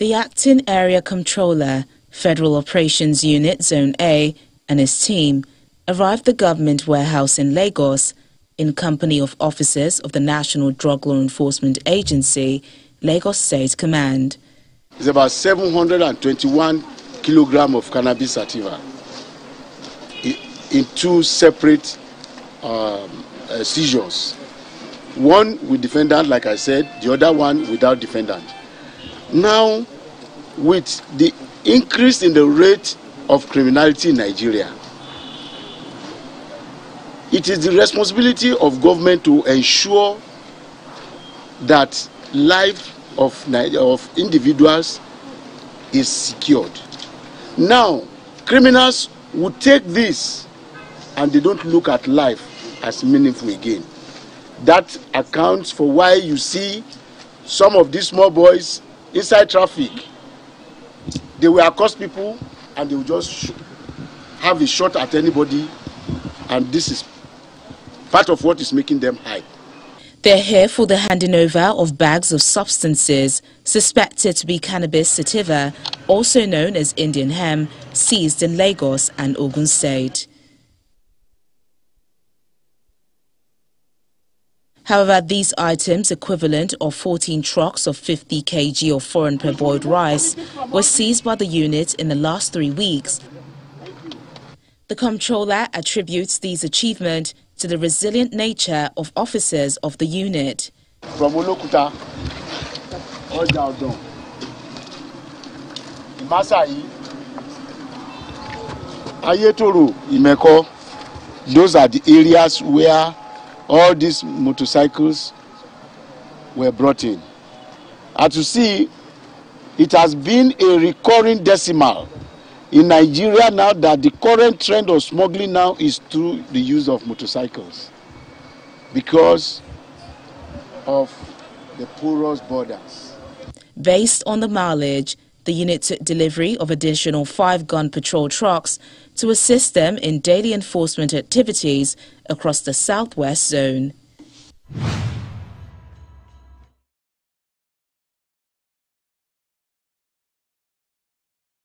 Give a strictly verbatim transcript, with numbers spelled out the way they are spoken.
The acting area controller, Federal Operations Unit Zone A, and his team arrived at the government warehouse in Lagos in company of officers of the National Drug Law Enforcement Agency, Lagos State Command. It's about seven hundred twenty-one kilograms of cannabis sativa in two separate um, uh, seizures. One with defendant, like I said, the other one without defendant. Now, with the increase in the rate of criminality in Nigeria, it is the responsibility of government to ensure that life of, of individuals is secured. Now, criminals would take this and they don't look at life as meaningful again. That accounts for why you see some of these small boys inside traffic. They will accost people and they will just sh have a shot at anybody, and this is part of what is making them hide. They're here for the handing over of bags of substances suspected to be cannabis sativa, also known as Indian hemp, seized in Lagos and Ogun State. However, these items, equivalent of fourteen trucks of fifty kilograms of foreign parboiled rice, were seized by the unit in the last three weeks. The comptroller attributes these achievements to the resilient nature of officers of the unit. From Olokuta, Ojado, Masai, Ayetoro, Imeko, those are the areas where all these motorcycles were brought in. As you see, it has been a recurring decimal in Nigeria now that the current trend of smuggling now is through the use of motorcycles because of the porous borders. Based on the mileage, the unit took delivery of additional five gun patrol trucks to assist them in daily enforcement activities across the southwest zone.